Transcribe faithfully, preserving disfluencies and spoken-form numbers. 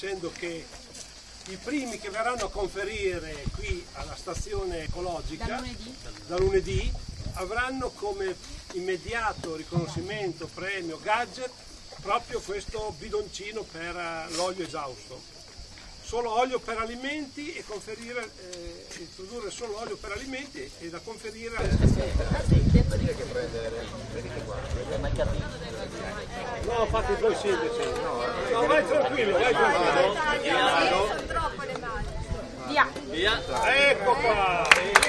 dicendo che i primi che verranno a conferire qui alla stazione ecologica da lunedì, da lunedì avranno come immediato riconoscimento, premio, gadget proprio questo bidoncino per l'olio esausto. Solo olio per alimenti e conferire, eh, introdurre solo olio per alimenti e da conferire. No, fate voi sindaci. No, vai tranquillo, vai tranquillo. Via. Via. Ecco qua.